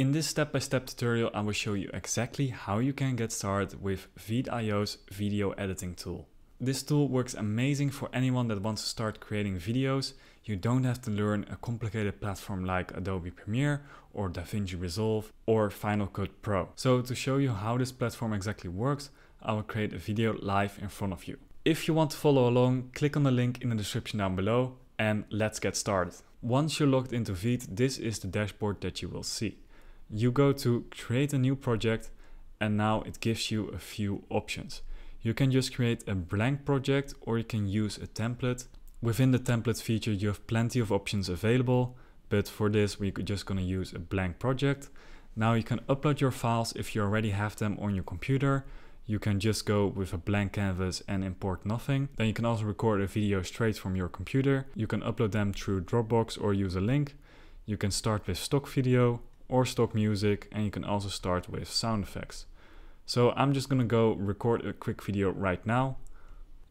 In this step-by-step tutorial, I will show you exactly how you can get started with Veed.io's video editing tool. This tool works amazing for anyone that wants to start creating videos. You don't have to learn a complicated platform like Adobe Premiere or DaVinci Resolve or Final Cut Pro. So to show you how this platform exactly works, I will create a video live in front of you. If you want to follow along, click on the link in the description down below and let's get started. Once you're logged into Veed, this is the dashboard that you will see. You go to create a new project and now it gives you a few options. You can just create a blank project or you can use a template. Within the template feature you have plenty of options available, but for this we're just going to use a blank project. Now you can upload your files if you already have them on your computer. You can just go with a blank canvas and import nothing. Then you can also record a video straight from your computer. You can upload them through Dropbox or use a link. You can start with stock video or stock music, and you can also start with sound effects. So I'm just gonna go record a quick video right now.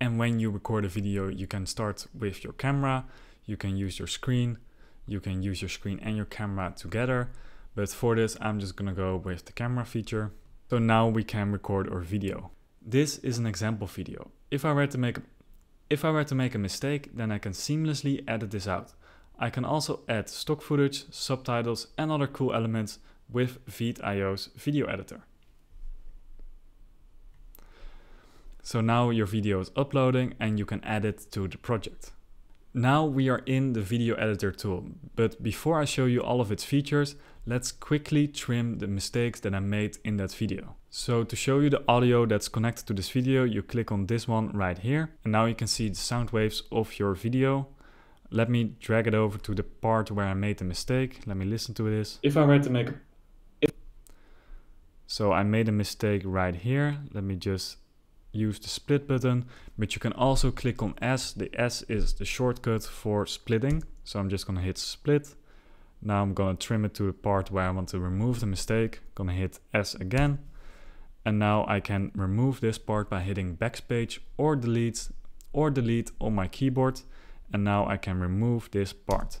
And when you record a video, you can start with your camera, you can use your screen, you can use your screen and your camera together. But for this, I'm just gonna go with the camera feature. So now we can record our video. This is an example video. If I were to make a mistake, then I can seamlessly edit this out. I can also add stock footage, subtitles and other cool elements with Veed.io's video editor. So now your video is uploading and you can add it to the project. Now we are in the video editor tool, but before I show you all of its features, let's quickly trim the mistakes that I made in that video. So to show you the audio that's connected to this video, you click on this one right here and now you can see the sound waves of your video. Let me drag it over to the part where I made the mistake. Let me listen to this. So I made a mistake right here. Let me just use the split button, but you can also click on S. The S is the shortcut for splitting. So I'm just gonna hit split. Now I'm gonna trim it to the part where I want to remove the mistake. Gonna hit S again. And now I can remove this part by hitting backspace or delete on my keyboard. And now I can remove this part.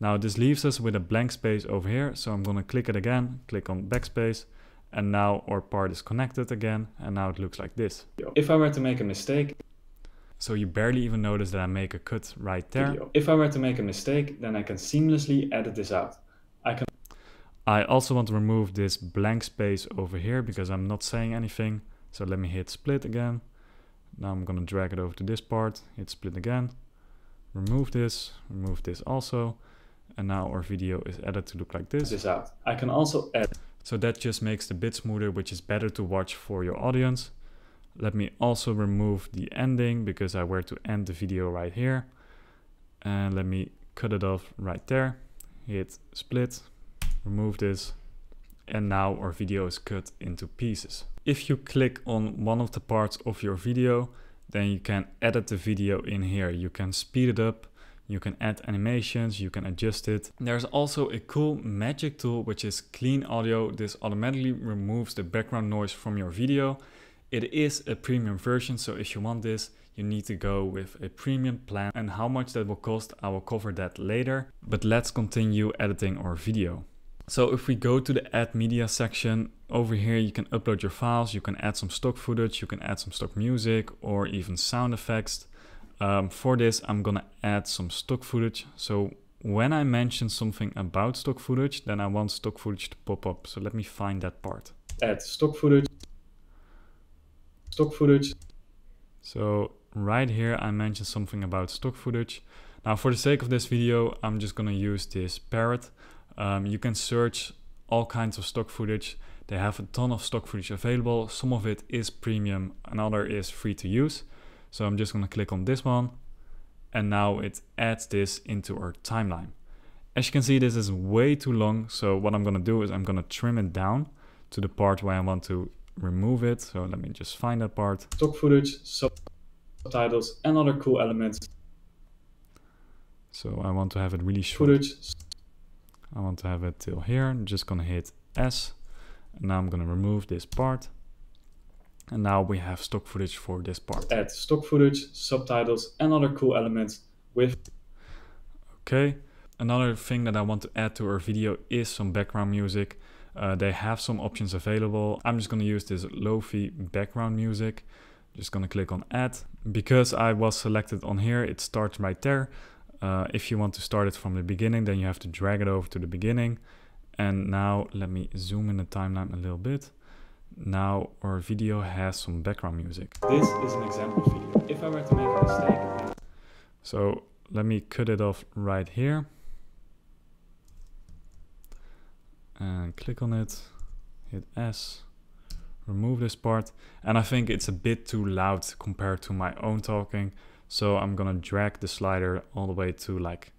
Now this leaves us with a blank space over here. So I'm gonna click it again, click on backspace. And now our part is connected again. And now it looks like this. If I were to make a mistake. So you barely even notice that I make a cut right there. If I were to make a mistake, then I can seamlessly edit this out. I also want to remove this blank space over here because I'm not saying anything. So let me hit split again. Now I'm gonna drag it over to this part, hit split again. Remove this also, and now our video is added to look like this. I can also add. So that just makes the bit smoother, which is better to watch for your audience. Let me also remove the ending because I were to end the video right here. And let me cut it off right there. Hit split, remove this. And now our video is cut into pieces. If you click on one of the parts of your video, then you can edit the video in here. You can speed it up, you can add animations, you can adjust it. There's also a cool magic tool, which is clean audio. This automatically removes the background noise from your video. It is a premium version, so if you want this, you need to go with a premium plan, and how much that will cost, I will cover that later. But let's continue editing our video. So if we go to the add media section, over here you can upload your files, you can add some stock footage, you can add some stock music or even sound effects. For this I'm gonna add some stock footage. So when I mention something about stock footage, then I want stock footage to pop up. So let me find that part. Add stock footage. Stock footage. So right here I mentioned something about stock footage. Now for the sake of this video I'm just gonna use this parrot. You can search all kinds of stock footage. They have a ton of stock footage available. Some of it is premium, another is free to use. So I'm just gonna click on this one and now it adds this into our timeline. As you can see, this is way too long. So what I'm gonna do is I'm gonna trim it down to the part where I want to remove it. So let me just find that part. Stock footage, subtitles and other cool elements. So I want to have it really short. I want to have it till here. I'm just gonna hit S and now I'm gonna remove this part. And now we have stock footage for this part. Add stock footage, subtitles and other cool elements with. Okay, Another thing that I want to add to our video is some background music. They have some options available. I'm just going to use this lo-fi background music. Just going to click on add. Because I was selected on here, it starts right there. If you want to start it from the beginning, then you have to drag it over to the beginning. And now let me zoom in the timeline a little bit. Now our video has some background music. This is an example video. If I were to make a mistake. So let me cut it off right here. And click on it, hit S, remove this part. And I think it's a bit too loud compared to my own talking. So I'm gonna drag the slider all the way to like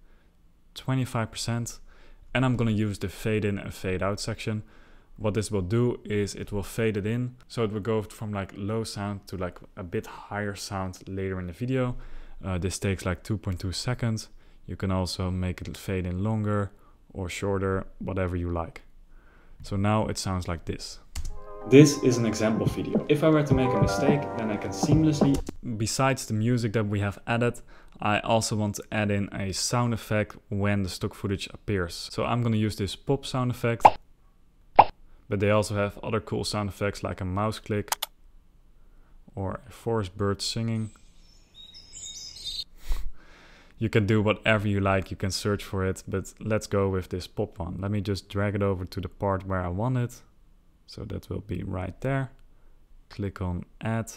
25%. And I'm gonna use the fade in and fade out section. What this will do is it will fade it in. So it will go from like low sound to like a bit higher sound later in the video. This takes like 2.2 seconds. You can also make it fade in longer or shorter, whatever you like. So now it sounds like this. This is an example video. If I were to make a mistake, then I can seamlessly... Besides the music that we have added, I also want to add in a sound effect when the stock footage appears. So I'm gonna use this pop sound effect, but they also have other cool sound effects like a mouse click or a forest bird singing. You can do whatever you like, you can search for it, but let's go with this pop one. Let me just drag it over to the part where I want it. So that will be right there. Click on add.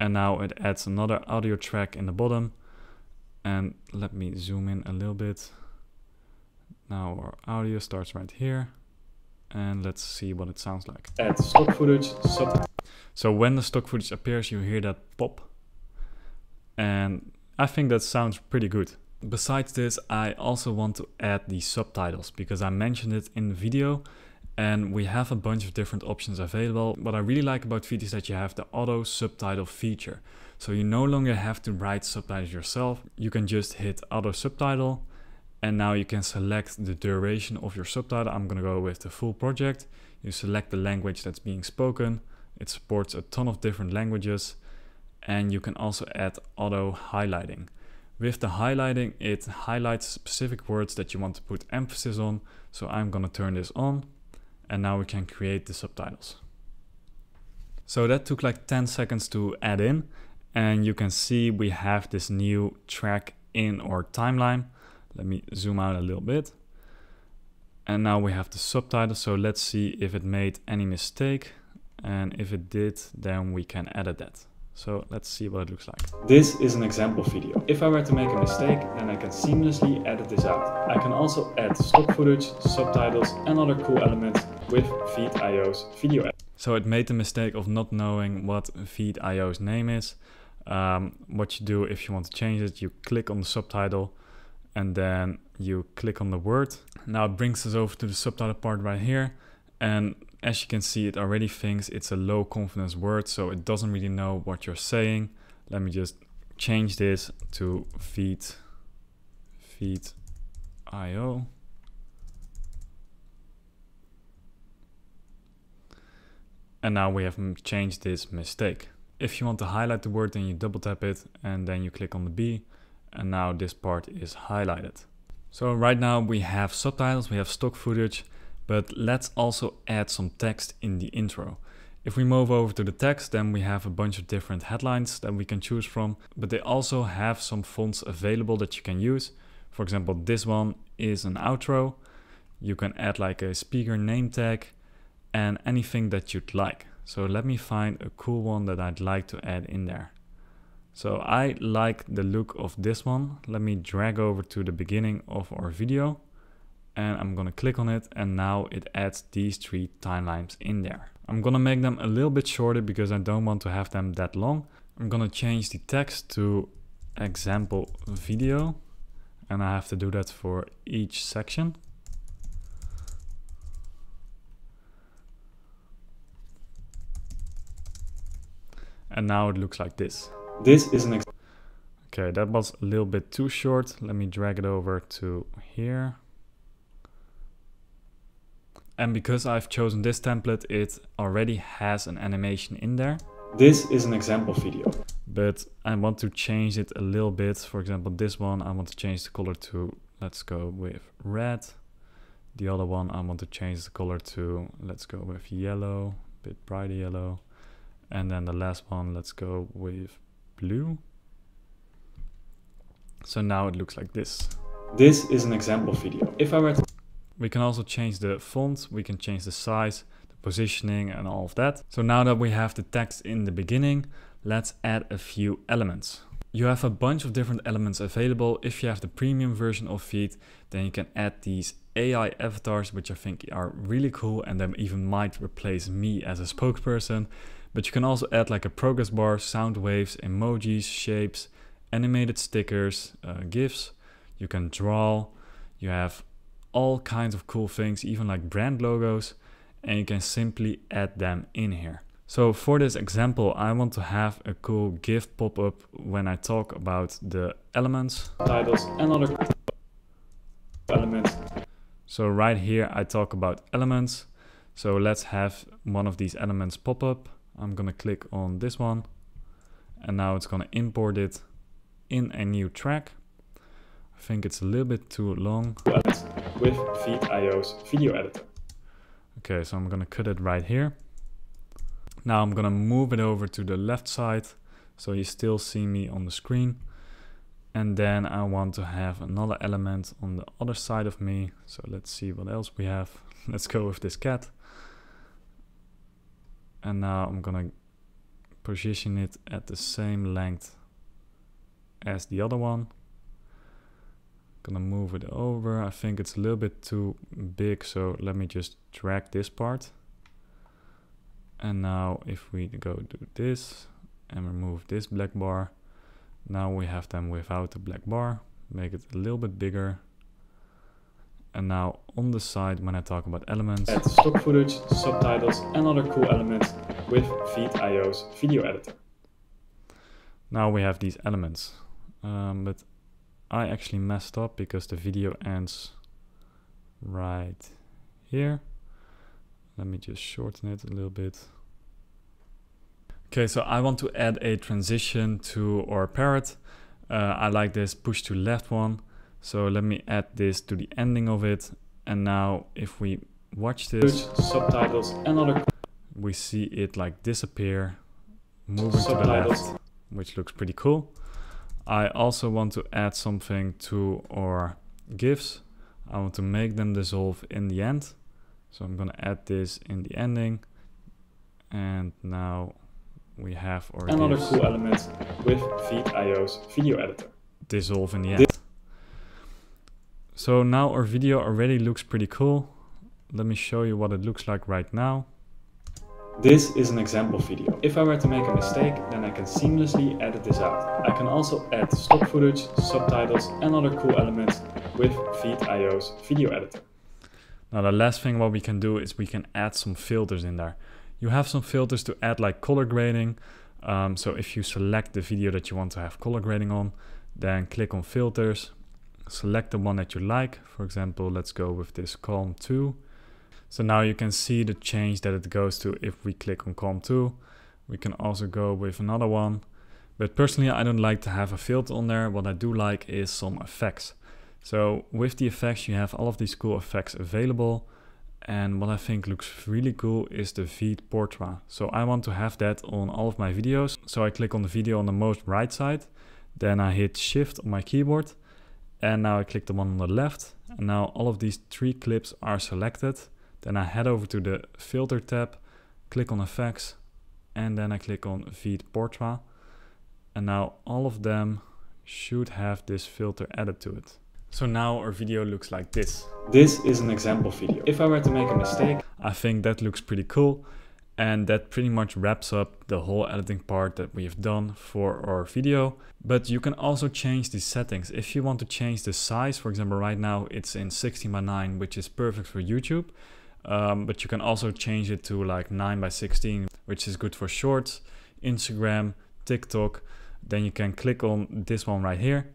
And now it adds another audio track in the bottom. And let me zoom in a little bit. Now our audio starts right here. And let's see what it sounds like. Add stock footage. So when the stock footage appears, you hear that pop. And I think that sounds pretty good. Besides this, I also want to add the subtitles because I mentioned it in the video and we have a bunch of different options available. What I really like about Veed is that you have the auto subtitle feature. So you no longer have to write subtitles yourself. You can just hit auto subtitle and now you can select the duration of your subtitle. I'm gonna go with the full project. You select the language that's being spoken. It supports a ton of different languages. And you can also add auto highlighting. With the highlighting, it highlights specific words that you want to put emphasis on. So I'm gonna turn this on and now we can create the subtitles. So that took like 10 seconds to add in and you can see we have this new track in our timeline. Let me zoom out a little bit. And now we have the subtitles. So let's see if it made any mistake. And if it did, then we can edit that. So let's see what it looks like. This is an example video. If I were to make a mistake, then I can seamlessly edit this out. I can also add stock footage, subtitles and other cool elements with Veed.io's video app. So it made the mistake of not knowing what Veed.io's name is. What you do if you want to change it, you click on the subtitle and then you click on the word. Now it brings us over to the subtitle part right here. And as you can see, it already thinks it's a low confidence word, so it doesn't really know what you're saying. Let me just change this to Veed.io. And now we have changed this mistake. If you want to highlight the word, then you double tap it and then you click on the B. And now this part is highlighted. So right now we have subtitles, we have stock footage, but let's also add some text in the intro. If we move over to the text, then we have a bunch of different headlines that we can choose from, but they also have some fonts available that you can use. For example, this one is an outro. You can add like a speaker name tag and anything that you'd like. So let me find a cool one that I'd like to add in there. So I like the look of this one. Let me drag over to the beginning of our video. And I'm gonna click on it and now it adds these three timelines in there. I'm gonna make them a little bit shorter because I don't want to have them that long. I'm gonna change the text to example video and I have to do that for each section. And now it looks like this. This is an example. Okay, that was a little bit too short. Let me drag it over to here. And because I've chosen this template, it already has an animation in there. This is an example video. but I want to change it a little bit. For example, this one, I want to change the color to, let's go with red. The other one, I want to change the color to, let's go with yellow, a bit brighter yellow. And then the last one, let's go with blue. So now it looks like this. This is an example video. If I were to... We can also change the font, we can change the size, the positioning and all of that. So now that we have the text in the beginning, let's add a few elements. You have a bunch of different elements available. If you have the premium version of Veed, then you can add these AI avatars, which I think are really cool, and they even might replace me as a spokesperson. But you can also add like a progress bar, sound waves, emojis, shapes, animated stickers, GIFs. You can draw, you have all kinds of cool things, even like brand logos, and you can simply add them in here. So for this example, I want to have a cool GIF pop-up when I talk about the elements, titles and other elements. So right here I talk about elements. So let's have one of these elements pop up. I'm gonna click on this one and now it's gonna import it in a new track. I think it's a little bit too long. With Veed.io's video editor. Okay, so I'm gonna cut it right here. Now I'm gonna move it over to the left side, so you still see me on the screen. And then I want to have another element on the other side of me. So let's see what else we have. Let's go with this cat. And now I'm gonna position it at the same length as the other one. Gonna move it over. I think it's a little bit too big, so let me just drag this part. And now if we go do this and remove this black bar, now we have them without the black bar. Make it a little bit bigger. And now on the side, when I talk about elements, add stock footage, subtitles and other cool elements with Veed.io's video editor. Now we have these elements, but I actually messed up because the video ends right here. Let me just shorten it a little bit. Okay, so I want to add a transition to our parrot. I like this push to left one. So let me add this to the ending of it. And now if we watch this, subtitles and other, we see it like disappear, moving to the left, which looks pretty cool. I also want to add something to our GIFs. I want to make them dissolve in the end. So I'm gonna add this in the ending. And now we have our another GIFs. Cool element with Veed.io's video editor. Dissolve in the end. So now our video already looks pretty cool. Let me show you what it looks like right now. This is an example video. If I were to make a mistake, then I can seamlessly edit this out. I can also add stock footage, subtitles and other cool elements with Veed.io's video editor. Now the last thing what we can do is we can add some filters in there. You have some filters to add like color grading. So if you select the video that you want to have color grading on, then click on filters, select the one that you like. For example, let's go with this Calm 2. So now you can see the change that it goes to if we click on Calm 2. We can also go with another one. But personally, I don't like to have a filter on there. What I do like is some effects. So with the effects, you have all of these cool effects available. And what I think looks really cool is the Veed Portra. So I want to have that on all of my videos. So I click on the video on the most right side. Then I hit Shift on my keyboard. And now I click the one on the left. And now all of these three clips are selected. Then I head over to the filter tab, click on effects, and then I click on Veed Portra. And now all of them should have this filter added to it. So now our video looks like this. This is an example video. If I were to make a mistake, I think that looks pretty cool. And that pretty much wraps up the whole editing part that we have done for our video. But you can also change the settings. If you want to change the size, for example, right now it's in 16:9, which is perfect for YouTube. But you can also change it to like 9:16, which is good for shorts, Instagram, TikTok. Then you can click on this one right here.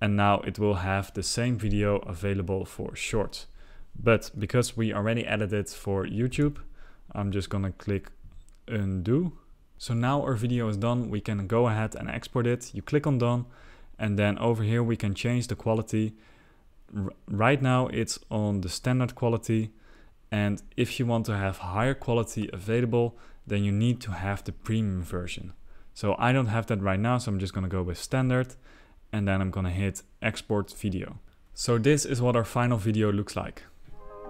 And now it will have the same video available for shorts. But because we already edited for YouTube, I'm just gonna click undo. So now our video is done. We can go ahead and export it. You click on done, and then over here we can change the quality. Right now it's on the standard quality, and if you want to have higher quality available, then you need to have the premium version. So I don't have that right now, so I'm just gonna go with standard, and then I'm gonna hit export video. So this is what our final video looks like.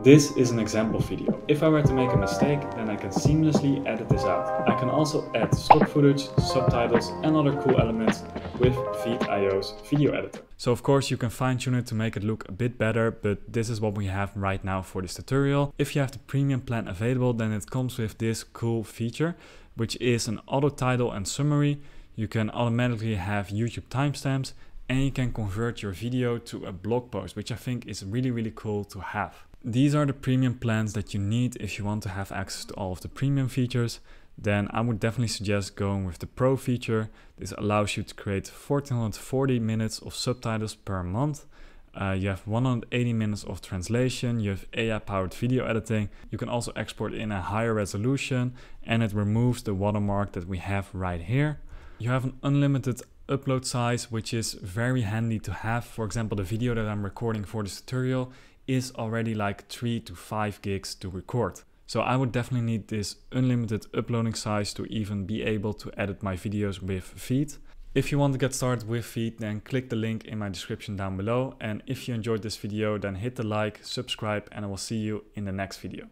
This is an example video. If I were to make a mistake, then I can seamlessly edit this out. I can also add stock footage, subtitles, and other cool elements with Veed.io's video editor. So of course you can fine tune it to make it look a bit better, but this is what we have right now for this tutorial. If you have the premium plan available, then it comes with this cool feature, which is an auto title and summary. You can automatically have YouTube timestamps, and you can convert your video to a blog post, which I think is really, really cool to have. These are the premium plans that you need if you want to have access to all of the premium features. Then I would definitely suggest going with the Pro feature. This allows you to create 1440 minutes of subtitles per month. You have 180 minutes of translation, you have AI-powered video editing. You can also export in a higher resolution, and it removes the watermark that we have right here. You have an unlimited upload size, which is very handy to have. For example, the video that I'm recording for this tutorial is already like 3 to 5 gigs to record. So I would definitely need this unlimited uploading size to even be able to edit my videos with Veed. If you want to get started with Veed, then click the link in my description down below. And if you enjoyed this video, then hit the like, subscribe, and I will see you in the next video.